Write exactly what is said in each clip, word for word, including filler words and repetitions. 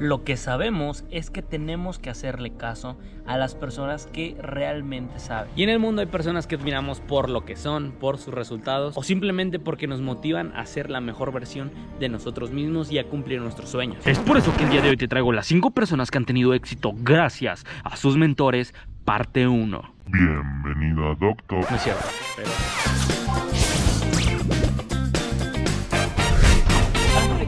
Lo que sabemos es que tenemos que hacerle caso a las personas que realmente saben. Y en el mundo hay personas que admiramos por lo que son, por sus resultados o simplemente porque nos motivan a ser la mejor versión de nosotros mismos y a cumplir nuestros sueños. Es por eso que el día de hoy te traigo las cinco personas que han tenido éxito gracias a sus mentores, parte uno. Bienvenida, doctor. No es cierto, pero...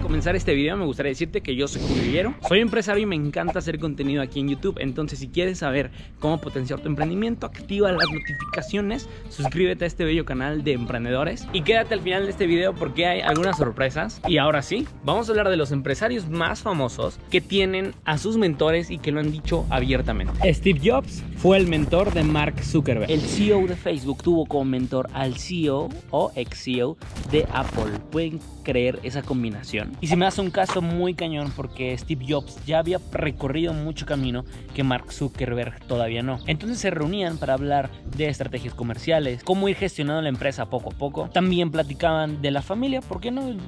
comenzar este video me gustaría decirte que yo soy Julio, soy empresario y me encanta hacer contenido aquí en YouTube. Entonces, si quieres saber cómo potenciar tu emprendimiento, activa las notificaciones, suscríbete a este bello canal de emprendedores y quédate al final de este video porque hay algunas sorpresas. Y ahora sí, vamos a hablar de los empresarios más famosos que tienen a sus mentores y que lo han dicho abiertamente. Steve Jobs fue el mentor de Mark Zuckerberg. El C E O de Facebook tuvo como mentor al C E O o ex C E O de Apple. Pueden creer esa combinación. Y se me hace un caso muy cañón porque Steve Jobs ya había recorrido mucho camino que Mark Zuckerberg todavía no. Entonces se reunían para hablar de estrategias comerciales, cómo ir gestionando la empresa poco a poco. También platicaban de la familia, ¿por qué no? no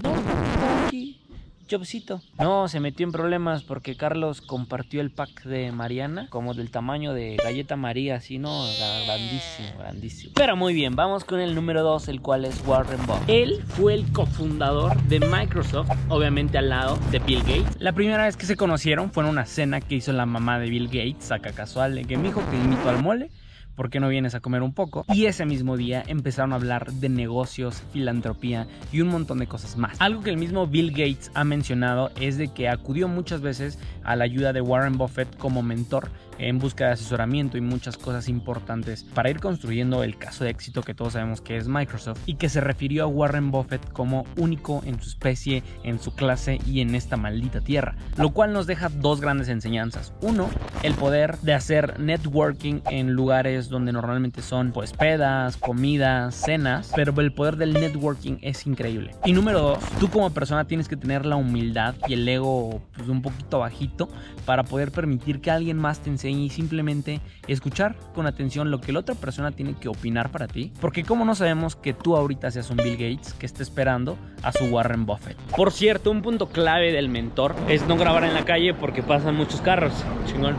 aquí. Jobsito. No, se metió en problemas porque Carlos compartió el pack de Mariana, como del tamaño de galleta María, así, ¿no? Grandísimo, grandísimo. Pero muy bien, vamos con el número dos, el cual es Warren Buffett. Él fue el cofundador de Microsoft, obviamente al lado de Bill Gates. La primera vez que se conocieron fue en una cena que hizo la mamá de Bill Gates, saca casual, de que mi hijo te invito al mole. ¿Por qué no vienes a comer un poco? Y ese mismo día empezaron a hablar de negocios, filantropía y un montón de cosas más. Algo que el mismo Bill Gates ha mencionado es de que acudió muchas veces a la ayuda de Warren Buffett como mentor en busca de asesoramiento y muchas cosas importantes para ir construyendo el caso de éxito que todos sabemos que es Microsoft, y que se refirió a Warren Buffett como único en su especie, en su clase y en esta maldita tierra, lo cual nos deja dos grandes enseñanzas. Uno, el poder de hacer networking en lugares donde normalmente son pues pedas, comidas, cenas, pero el poder del networking es increíble. Y número dos, tú como persona tienes que tener la humildad y el ego pues un poquito bajito para poder permitir que alguien más te enseñe y simplemente escuchar con atención lo que la otra persona tiene que opinar para ti, porque como no sabemos que tú ahorita seas un Bill Gates que esté esperando a su Warren Buffett. Por cierto, un punto clave del mentor es no grabar en la calle porque pasan muchos carros, chingón.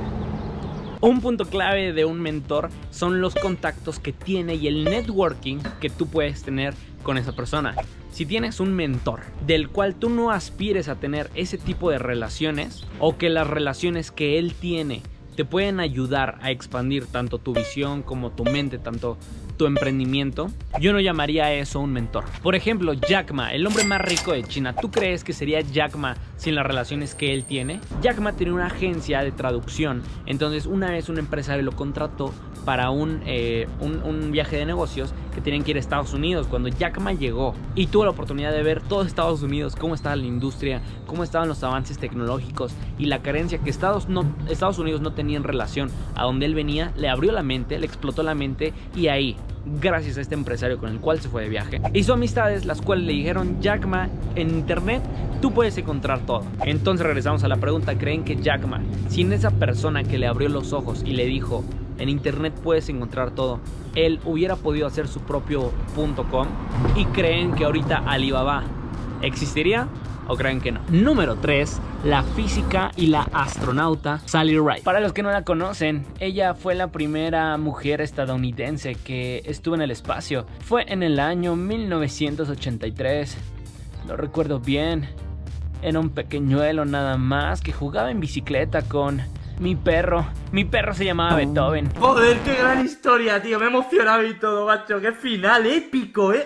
Un punto clave de un mentor son los contactos que tiene y el networking que tú puedes tener con esa persona. Si tienes un mentor del cual tú no aspires a tener ese tipo de relaciones, o que las relaciones que él tiene te pueden ayudar a expandir tanto tu visión como tu mente, tanto tu emprendimiento, yo no llamaría a eso un mentor. Por ejemplo, Jack Ma, el hombre más rico de China. ¿Tú crees que sería Jack Ma sin las relaciones que él tiene? Jack Ma tenía una agencia de traducción. Entonces, una vez un empresario lo contrató para un, eh, un, un viaje de negocios que tenían que ir a Estados Unidos. Cuando Jack Ma llegó y tuvo la oportunidad de ver todo Estados Unidos, cómo estaba la industria, cómo estaban los avances tecnológicos y la carencia que Estados, no, Estados Unidos no tenía en relación a donde él venía, le abrió la mente, le explotó la mente, y ahí, gracias a este empresario con el cual se fue de viaje, hizo amistades las cuales le dijeron: Jack Ma, en internet tú puedes encontrar todo. Entonces regresamos a la pregunta, ¿creen que Jack Ma, sin esa persona que le abrió los ojos y le dijo en internet puedes encontrar todo, él hubiera podido hacer su propio .com? ¿Y creen que ahorita Alibaba existiría o creen que no? Número tres, la física y la astronauta Sally Ride. Para los que no la conocen, ella fue la primera mujer estadounidense que estuvo en el espacio. Fue en el año mil novecientos ochenta y tres, no recuerdo bien, era un pequeñuelo nada más que jugaba en bicicleta con mi perro. Mi perro se llamaba Beethoven. Joder, qué gran historia, tío, me he emocionado y todo, macho, qué final épico, eh.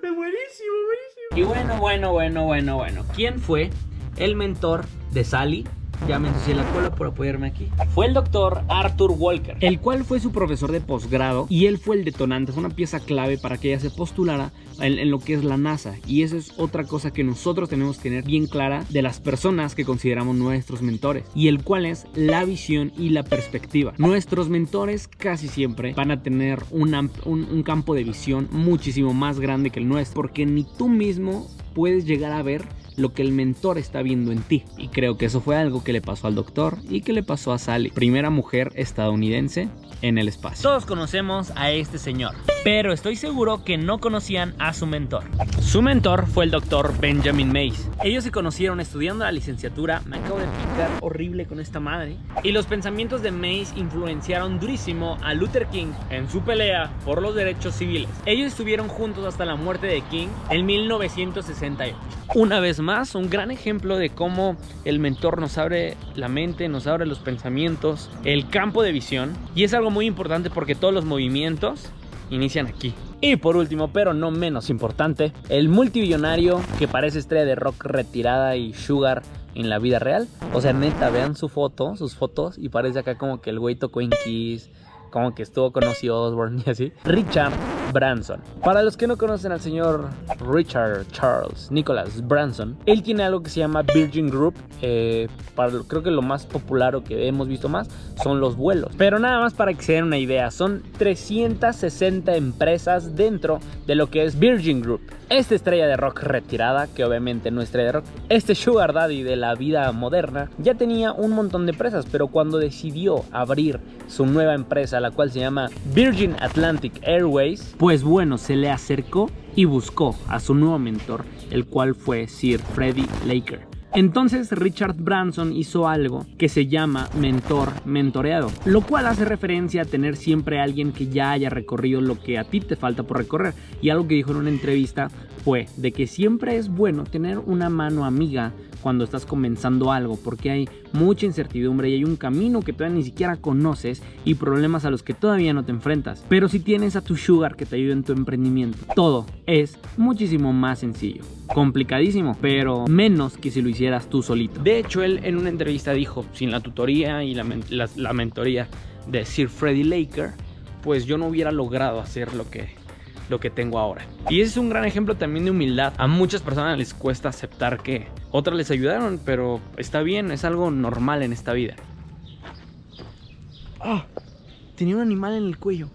Buenísimo, buenísimo. Y bueno, bueno, bueno, bueno, bueno. ¿Quién fue el mentor de Sally? Ya me ensucié la cola por apoyarme aquí. Fue el doctor Arthur Walker, el cual fue su profesor de posgrado, y él fue el detonante, es una pieza clave para que ella se postulara en, en lo que es la NASA. Y eso es otra cosa que nosotros tenemos que tener bien clara de las personas que consideramos nuestros mentores, y el cual es la visión y la perspectiva. Nuestros mentores casi siempre van a tener una, un, un campo de visión muchísimo más grande que el nuestro, porque ni tú mismo puedes llegar a ver lo que el mentor está viendo en ti. Y creo que eso fue algo que le pasó al doctor y que le pasó a Sally, primera mujer estadounidense en el espacio. Todos conocemos a este señor, pero estoy seguro que no conocían a su mentor. Su mentor fue el doctor Benjamin Mays. Ellos se conocieron estudiando la licenciatura. Me acabo de picar horrible con esta madre. Y los pensamientos de Mays influenciaron durísimo a Luther King en su pelea por los derechos civiles. Ellos estuvieron juntos hasta la muerte de King en mil novecientos sesenta y ocho. Una vez más, un gran ejemplo de cómo el mentor nos abre la mente, nos abre los pensamientos, el campo de visión. Y es algo muy importante porque todos los movimientos inician aquí. Y por último, pero no menos importante, el multimillonario que parece estrella de rock retirada y sugar en la vida real. O sea, neta, vean su foto, sus fotos, y parece acá como que el güey tocó en Kiss, como que estuvo con Ozzy Osbourne y así. Richard Branson. Para los que no conocen al señor Richard Charles Nicholas Branson, él tiene algo que se llama Virgin Group. Eh, para lo, creo que lo más popular o que hemos visto más son los vuelos. Pero nada más para que se den una idea, son trescientas sesenta empresas dentro de lo que es Virgin Group. Esta estrella de rock retirada, que obviamente no es estrella de rock, este sugar daddy de la vida moderna, ya tenía un montón de empresas, pero cuando decidió abrir su nueva empresa, la cual se llama Virgin Atlantic Airways, pues bueno, se le acercó y buscó a su nuevo mentor, el cual fue Sir Freddie Laker. Entonces Richard Branson hizo algo que se llama mentor mentoreado, lo cual hace referencia a tener siempre a alguien que ya haya recorrido lo que a ti te falta por recorrer. Y algo que dijo en una entrevista fue de que siempre es bueno tener una mano amiga cuando estás comenzando algo, porque hay mucha incertidumbre y hay un camino que todavía ni siquiera conoces y problemas a los que todavía no te enfrentas. Pero si tienes a tu sugar que te ayude en tu emprendimiento, todo es muchísimo más sencillo. Complicadísimo, pero menos que si lo hicieras tú solito. De hecho, él en una entrevista dijo, sin la tutoría y la, la, la mentoría de Sir Freddie Laker, pues yo no hubiera logrado hacer lo que, lo que tengo ahora. Y ese es un gran ejemplo también de humildad. A muchas personas les cuesta aceptar que otras les ayudaron, pero está bien, es algo normal en esta vida. ¡Ah! Tenía un animal en el cuello.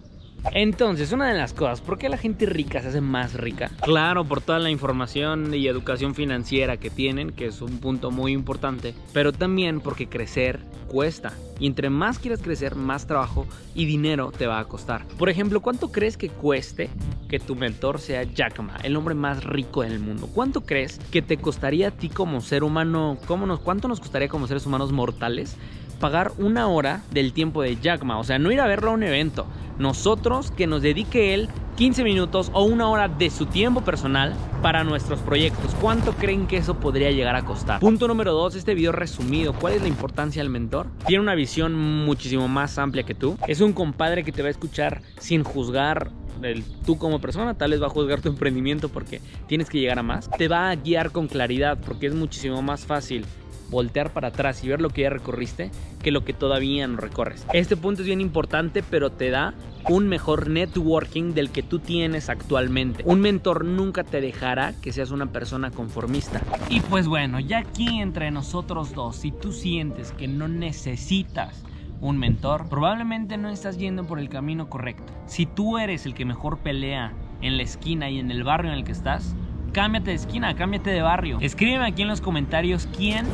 Entonces, una de las cosas, ¿por qué la gente rica se hace más rica? Claro, por toda la información y educación financiera que tienen, que es un punto muy importante, pero también porque crecer cuesta. Y entre más quieras crecer, más trabajo y dinero te va a costar. Por ejemplo, ¿cuánto crees que cueste que tu mentor sea Jack Ma, el hombre más rico del mundo? ¿Cuánto crees que te costaría a ti como ser humano? ¿Cómo nos, ¿Cuánto nos costaría como seres humanos mortales pagar una hora del tiempo de Jack Ma? O sea, no ir a verlo a un evento. Nosotros, que nos dedique él quince minutos o una hora de su tiempo personal para nuestros proyectos. ¿Cuánto creen que eso podría llegar a costar? Punto número dos, este video resumido. ¿Cuál es la importancia del mentor? Tiene una visión muchísimo más amplia que tú. Es un compadre que te va a escuchar sin juzgar el, tú como persona. Tal vez va a juzgar tu emprendimiento porque tienes que llegar a más. Te va a guiar con claridad porque es muchísimo más fácil voltear para atrás y ver lo que ya recorriste que lo que todavía no recorres. Este punto es bien importante, pero te da un mejor networking del que tú tienes actualmente. Un mentor nunca te dejará que seas una persona conformista. Y pues bueno, ya aquí entre nosotros dos, si tú sientes que no necesitas un mentor, probablemente no estás yendo por el camino correcto. Si tú eres el que mejor pelea en la esquina y en el barrio en el que estás, cámbiate de esquina, cámbiate de barrio. Escríbeme aquí en los comentarios quién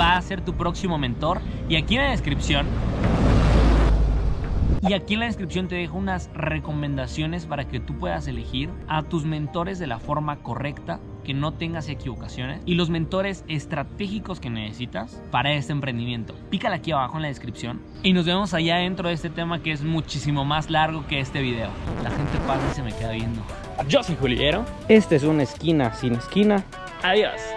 va a ser tu próximo mentor. Y aquí en la descripción Y aquí en la descripción te dejo unas recomendaciones para que tú puedas elegir a tus mentores de la forma correcta, que no tengas equivocaciones, y los mentores estratégicos que necesitas para este emprendimiento. Pícala aquí abajo en la descripción y nos vemos allá dentro de este tema que es muchísimo más largo que este video. La gente pasa y se me queda viendo. Yo soy Juliero. Este es una esquina sin esquina. Adiós.